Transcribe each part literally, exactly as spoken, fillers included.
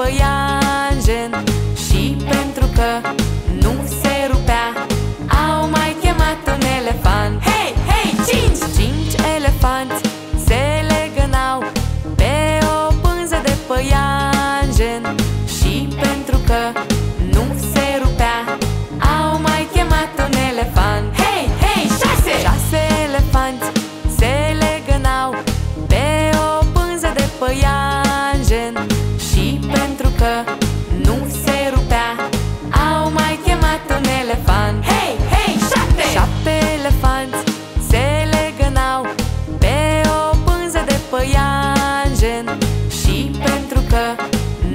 păianjen. Și pentru că nu se rupea, au mai chemat un elefant. Hei, hei, cinci! Cinci elefanți se legănau pe o pânză de păianjen. Și pentru că nu se rupea, au mai chemat un elefant. Hei, hei, șase! Șase elefanți se legănau pe o pânză de păianjen. Și pentru că nu se rupea, au mai chemat un elefant. Hei, hei, șapte! Șapte elefanți se legănau pe o pânză de păianjen. Și pentru că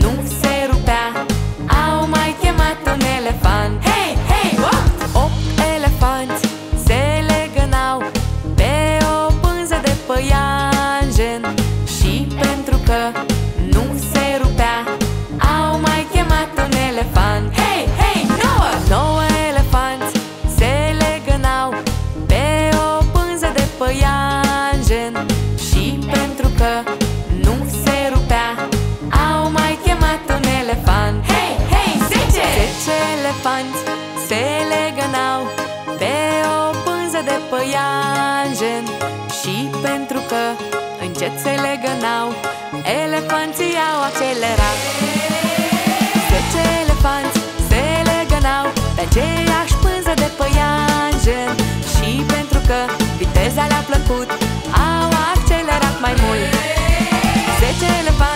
nu se rupea, au mai chemat un elefant. Hei, hei, opt! Opt elefanți se legănau pe o pânză de păianjen. Și pentru că nu se rupea, au mai chemat un elefant. Hei, hei, nouă! Nouă elefanți se legănau pe o pânză de păianjen. Și pentru că nu se rupea, au mai chemat un elefant. Hei, hei, zece! Zece elefanți se legănau pe o pânză de păianjen. Și pentru că încet se legănau, elefanții au accelerat. Zece elefanți se legănau pe aceeași pânză de păianjen. Și pentru că viteza le-a plăcut, au accelerat mai mult. Zece elefanți